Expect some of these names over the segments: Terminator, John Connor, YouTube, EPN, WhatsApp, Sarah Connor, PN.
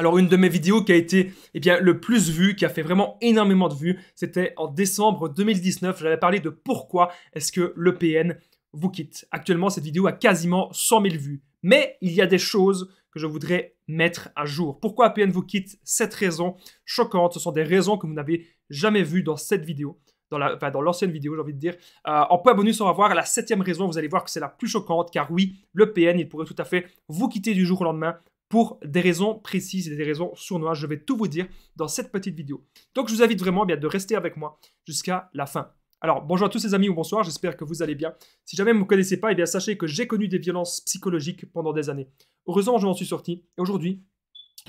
Alors une de mes vidéos qui a été le plus vue, qui a fait vraiment énormément de vues, c'était en décembre 2019, j'avais parlé de pourquoi est-ce que l'EPN vous quitte. Actuellement, cette vidéo a quasiment 100 000 vues. Mais il y a des choses que je voudrais mettre à jour. Pourquoi APN vous quitte? 7 raisons choquantes. Ce sont des raisons que vous n'avez jamais vues dans cette vidéo, dans l'ancienne vidéo, j'ai envie de dire. En point bonus, on va voir la 7e raison. Vous allez voir que c'est la plus choquante, car oui, l'EPN, il pourrait tout à fait vous quitter du jour au lendemain pour des raisons précises et des raisons sournoises. Je vais tout vous dire dans cette petite vidéo. Donc, je vous invite vraiment de rester avec moi jusqu'à la fin. Alors, bonjour à tous les amis ou bonsoir, j'espère que vous allez bien. Si jamais vous ne me connaissez pas, eh bien, sachez que j'ai connu des violences psychologiques pendant des années. Heureusement, je m'en suis sorti. Et aujourd'hui,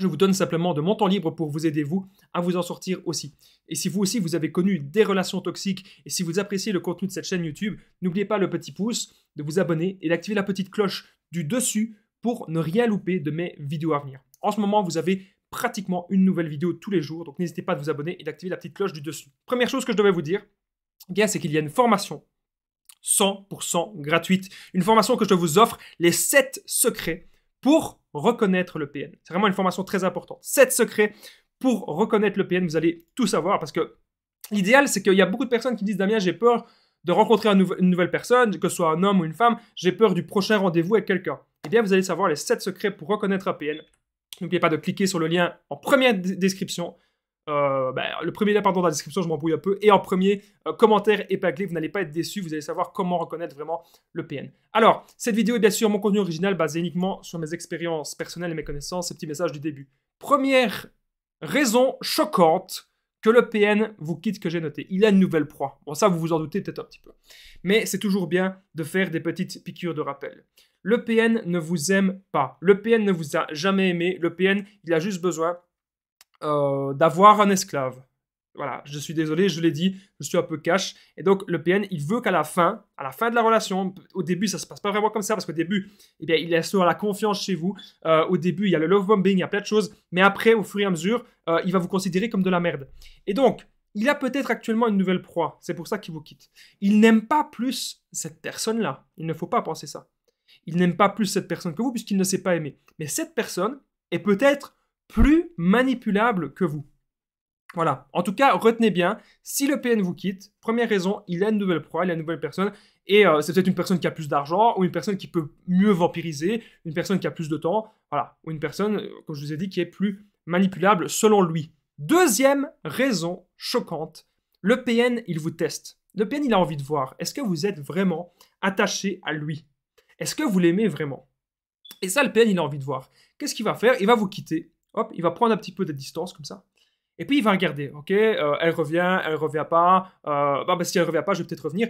je vous donne simplement de mon temps libre pour vous aider, vous, à vous en sortir aussi. Et si vous aussi, vous avez connu des relations toxiques et si vous appréciez le contenu de cette chaîne YouTube, n'oubliez pas le petit pouce, de vous abonner et d'activer la petite cloche du dessus pour ne rien louper de mes vidéos à venir. En ce moment, vous avez pratiquement une nouvelle vidéo tous les jours, donc n'hésitez pas à vous abonner et d'activer la petite cloche du dessus. Première chose que je devais vous dire, c'est qu'il y a une formation 100% gratuite, une formation que je vous offre, les 7 secrets pour reconnaître l'EPN. C'est vraiment une formation très importante. 7 secrets pour reconnaître l'EPN, vous allez tout savoir parce que l'idéal, c'est qu'il y a beaucoup de personnes qui disent « Damien, j'ai peur de rencontrer une nouvelle personne, que ce soit un homme ou une femme, j'ai peur du prochain rendez-vous avec quelqu'un. » Eh bien, vous allez savoir les 7 secrets pour reconnaître l'EPN. N'oubliez pas de cliquer sur le lien en première description. Le premier lien, pardon, dans la description, je m'embrouille un peu. Et en premier commentaire épinglé, vous n'allez pas être déçu. Vous allez savoir comment reconnaître vraiment l'EPN. Alors, cette vidéo est bien sûr mon contenu original basé uniquement sur mes expériences personnelles et mes connaissances. Ces petits messages du début. Première raison choquante que l'EPN vous quitte que j'ai noté. Il a une nouvelle proie. Bon, ça, vous vous en doutez peut-être un petit peu. Mais c'est toujours bien de faire des petites piqûres de rappel. L'EPN ne vous aime pas. L'EPN ne vous a jamais aimé. L'EPN, il a juste besoin d'avoir un esclave. Voilà, je suis désolé, je l'ai dit, je suis un peu cash. Et donc, l'EPN, il veut qu'à la fin de la relation, au début, ça ne se passe pas vraiment comme ça, parce qu'au début, eh bien, il instaure la confiance chez vous. Au début, il y a le love bombing, il y a plein de choses. Mais après, au fur et à mesure, il va vous considérer comme de la merde. Et donc, il a peut-être actuellement une nouvelle proie. C'est pour ça qu'il vous quitte. Il n'aime pas plus cette personne-là. Il ne faut pas penser ça. Il n'aime pas plus cette personne que vous, puisqu'il ne s'est pas aimé. Mais cette personne est peut-être plus manipulable que vous. Voilà. En tout cas, retenez bien, si l'EPN vous quitte, première raison, il a une nouvelle proie, il a une nouvelle personne, et c'est peut-être une personne qui a plus d'argent, ou une personne qui peut mieux vampiriser, une personne qui a plus de temps, voilà, ou une personne, comme je vous ai dit, qui est plus manipulable selon lui. Deuxième raison choquante, l'EPN, il vous teste. L'EPN, il a envie de voir, est-ce que vous êtes vraiment attaché à lui? Est-ce que vous l'aimez vraiment? Et ça, l'EPN, il a envie de voir. Qu'est-ce qu'il va faire? Il va vous quitter. Hop, il va prendre un petit peu de distance comme ça. Et puis, il va regarder. OK, elle revient, elle ne revient pas. Si elle ne revient pas, je vais peut-être revenir.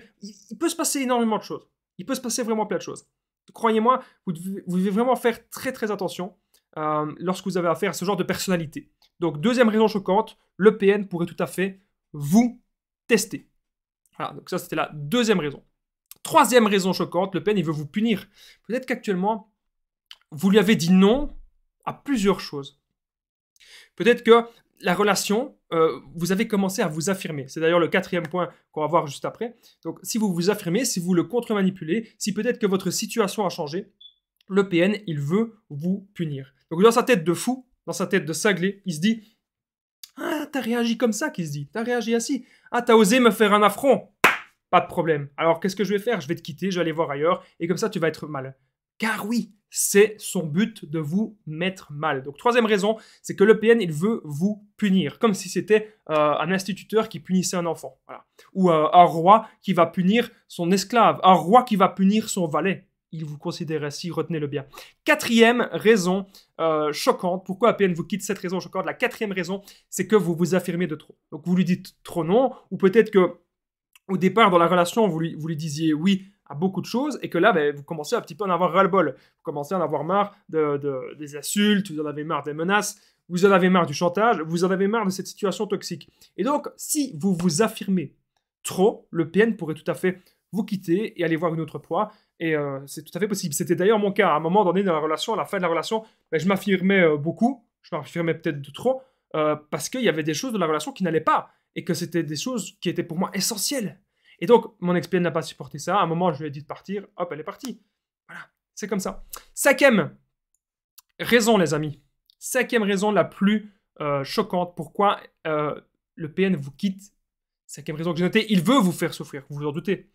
Il peut se passer énormément de choses. Il peut se passer vraiment plein de choses. Croyez-moi, vous devez vraiment faire très, très attention lorsque vous avez affaire à ce genre de personnalité. Donc, deuxième raison choquante, l'EPN pourrait tout à fait vous tester. Voilà, donc ça, c'était la deuxième raison. Troisième raison choquante, l'EPN, il veut vous punir. Peut-être qu'actuellement, vous lui avez dit non à plusieurs choses. Peut-être que la relation, vous avez commencé à vous affirmer. C'est d'ailleurs le quatrième point qu'on va voir juste après. Donc, si vous vous affirmez, si vous le contre-manipulez, si peut-être que votre situation a changé, l'EPN, il veut vous punir. Donc, dans sa tête de fou, dans sa tête de cinglé, il se dit « Ah, t'as réagi comme ça » qu'il se dit. « T'as réagi ainsi. Ah, t'as osé me faire un affront. Pas de problème. Alors, qu'est-ce que je vais faire? Je vais te quitter, je vais aller voir ailleurs. Et comme ça, tu vas être mal. » Car oui, c'est son but de vous mettre mal. Donc, troisième raison, c'est que l'EPN, il veut vous punir. Comme si c'était un instituteur qui punissait un enfant. Voilà. Ou un roi qui va punir son esclave. Un roi qui va punir son valet. Il vous considère ainsi, retenez-le bien. Quatrième raison choquante. Pourquoi l'EPN vous quitte? Cette raison choquante. La quatrième raison, c'est que vous vous affirmez de trop. Donc, vous lui dites trop non. Ou peut-être que au départ, dans la relation, vous lui disiez oui à beaucoup de choses, et que là, ben, vous commencez un petit peu à en avoir ras-le-bol. Vous commencez à en avoir marre des insultes, vous en avez marre des menaces, vous en avez marre du chantage, vous en avez marre de cette situation toxique. Et donc, si vous vous affirmez trop, l'EPN pourrait tout à fait vous quitter et aller voir une autre proie, et c'est tout à fait possible. C'était d'ailleurs mon cas. À un moment donné dans la relation, à la fin de la relation, ben, je m'affirmais beaucoup, je m'affirmais peut-être de trop, parce qu'il y avait des choses de la relation qui n'allaient pas, et que c'était des choses qui étaient pour moi essentielles. Et donc, mon ex-PN n'a pas supporté ça. À un moment, je lui ai dit de partir. Hop, elle est partie. Voilà, c'est comme ça. Cinquième raison, les amis. Cinquième raison la plus choquante, pourquoi le PN vous quitte. Cinquième raison que j'ai notée, il veut vous faire souffrir, vous vous en doutez.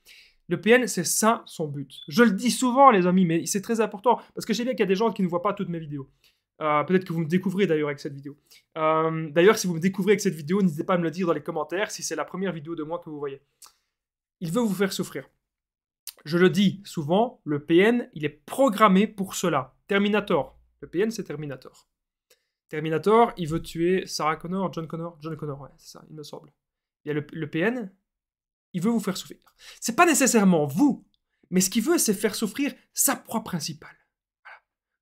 Le PN, c'est ça son but. Je le dis souvent, les amis, mais c'est très important, parce que je sais bien qu'il y a des gens qui ne voient pas toutes mes vidéos. Peut-être que vous me découvrez d'ailleurs avec cette vidéo. D'ailleurs, si vous me découvrez avec cette vidéo, n'hésitez pas à me le dire dans les commentaires si c'est la première vidéo de moi que vous voyez. Il veut vous faire souffrir. Je le dis souvent, le PN, il est programmé pour cela. Terminator. Le PN, c'est Terminator. Terminator, il veut tuer Sarah Connor, John Connor, ouais, c'est ça, il me semble. Il y a le PN, il veut vous faire souffrir. C'est pas nécessairement vous, mais ce qu'il veut, c'est faire souffrir sa proie principale.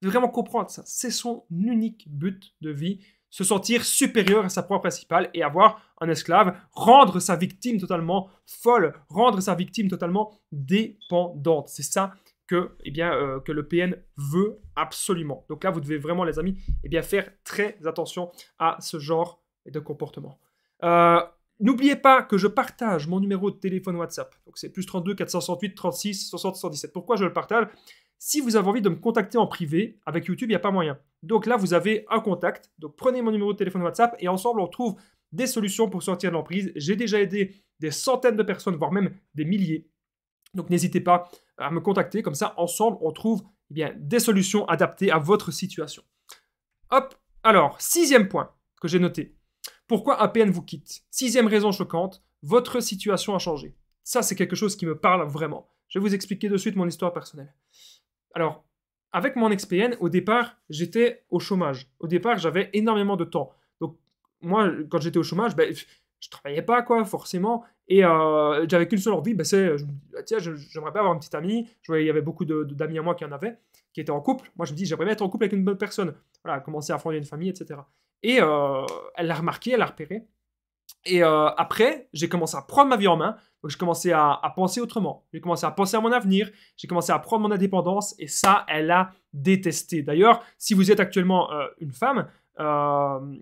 De vraiment comprendre ça, c'est son unique but de vie, se sentir supérieur à sa proie principale et avoir un esclave, rendre sa victime totalement folle, rendre sa victime totalement dépendante. C'est ça que, eh bien, que le PN veut absolument. Donc là, vous devez vraiment, les amis, eh bien, faire très attention à ce genre de comportement. N'oubliez pas que je partage mon numéro de téléphone WhatsApp. Donc c'est +32 468 36 60 117. Pourquoi je le partage? Si vous avez envie de me contacter en privé, avec YouTube, il n'y a pas moyen. Donc là, vous avez un contact. Donc prenez mon numéro de téléphone WhatsApp et ensemble, on trouve des solutions pour sortir de l'emprise. J'ai déjà aidé des centaines de personnes, voire même des milliers. Donc n'hésitez pas à me contacter. Comme ça, ensemble, on trouve eh bien, des solutions adaptées à votre situation. Hop. Alors, sixième point que j'ai noté. Pourquoi un PN vous quitte? Sixième raison choquante, votre situation a changé. Ça, c'est quelque chose qui me parle vraiment. Je vais vous expliquer de suite mon histoire personnelle. Alors, avec mon ex-PN, au départ, j'étais au chômage. Au départ, j'avais énormément de temps. Donc, moi, quand j'étais au chômage, ben, je travaillais pas, quoi, forcément. Et j'avais qu'une seule envie, ben, c'est, tiens, j'aimerais bien avoir un petit ami. Je voyais, il y avait beaucoup d'amis à moi qui en avaient, qui étaient en couple. Moi, je me dis, j'aimerais bien être en couple avec une bonne personne. Voilà, commencer à fonder une famille, etc. Et elle l'a remarqué, elle l'a repéré. Et après, j'ai commencé à prendre ma vie en main, donc j'ai commencé à penser autrement, j'ai commencé à penser à mon avenir, j'ai commencé à prendre mon indépendance, et ça, elle a détesté. D'ailleurs, si vous êtes actuellement une femme,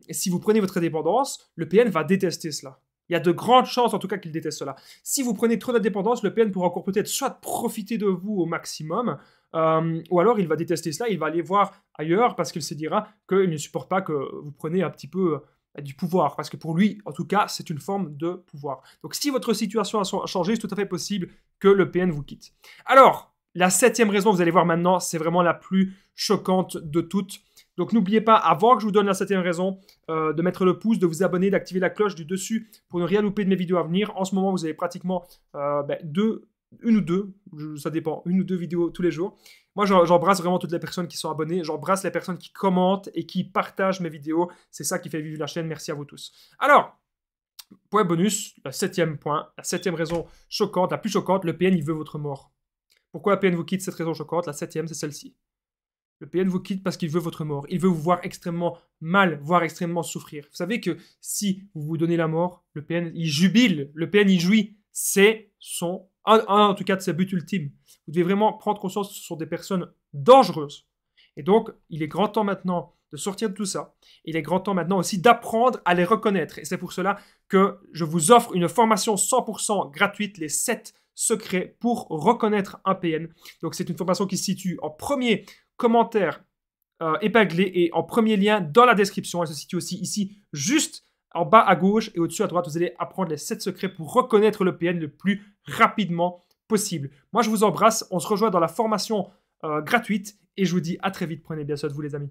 si vous prenez votre indépendance, le PN va détester cela. Il y a de grandes chances, en tout cas, qu'il déteste cela. Si vous prenez trop d'indépendance, le PN pourra encore peut-être soit profiter de vous au maximum, ou alors il va détester cela, il va aller voir ailleurs, parce qu'il se dira qu'il ne supporte pas que vous preniez un petit peu... du pouvoir, parce que pour lui, en tout cas, c'est une forme de pouvoir. Donc si votre situation a changé, c'est tout à fait possible que le PN vous quitte. Alors, la septième raison, vous allez voir maintenant, c'est vraiment la plus choquante de toutes. Donc n'oubliez pas, avant que je vous donne la septième raison, de mettre le pouce, de vous abonner, d'activer la cloche du dessus pour ne rien louper de mes vidéos à venir. En ce moment, vous avez pratiquement une ou deux vidéos tous les jours. Moi, j'embrasse vraiment toutes les personnes qui sont abonnées. J'embrasse les personnes qui commentent et qui partagent mes vidéos. C'est ça qui fait vivre la chaîne. Merci à vous tous. Alors, point bonus, le septième point, la septième raison choquante, la plus choquante, le PN, il veut votre mort. Pourquoi le PN vous quitte? Cette raison choquante, la septième, c'est celle-ci. Le PN vous quitte parce qu'il veut votre mort. Il veut vous voir extrêmement mal, voire extrêmement souffrir. Vous savez que si vous vous donnez la mort, le PN, il jubile, le PN, il jouit. C'est son... en tout cas de ses buts ultimes. Vous devez vraiment prendre conscience que ce sont des personnes dangereuses. Et donc, il est grand temps maintenant de sortir de tout ça. Il est grand temps maintenant aussi d'apprendre à les reconnaître. Et c'est pour cela que je vous offre une formation 100% gratuite, les 7 secrets pour reconnaître un PN. Donc, c'est une formation qui se situe en premier commentaire épinglé et en premier lien dans la description. Elle se situe aussi ici, juste en bas à gauche et au-dessus à droite, vous allez apprendre les 7 secrets pour reconnaître le PN le plus rapidement possible. Moi, je vous embrasse. On se rejoint dans la formation gratuite et je vous dis à très vite. Prenez bien soin de vous, les amis.